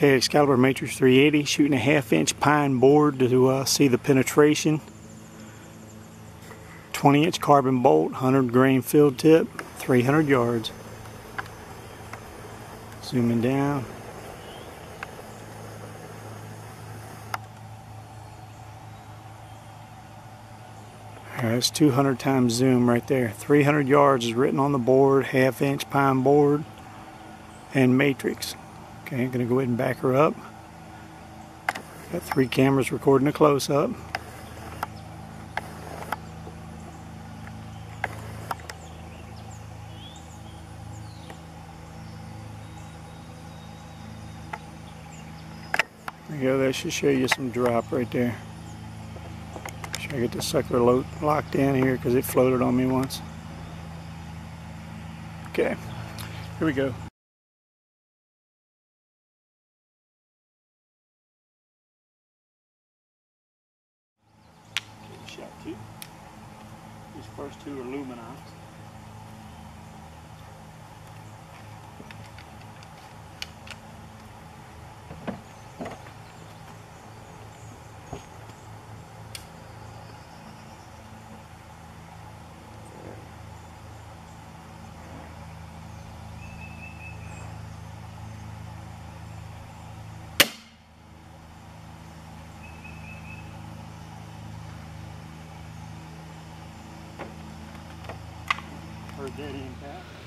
Okay, Excalibur Matrix 380, shooting a 1/2 inch pine board to see the penetration. 20 inch carbon bolt, 100 grain field tip, 300 yards. Zooming down. Alright, that's 200 times zoom right there. 300 yards is written on the board, 1/2 inch pine board and matrix. Okay, I'm going to go ahead and back her up. Got 3 cameras recording a close-up. There you go, that should show you some drop right there. Should I get this sucker locked in here because it floated on me once. Okay, here we go. These first 2 are luminized. Dead impact.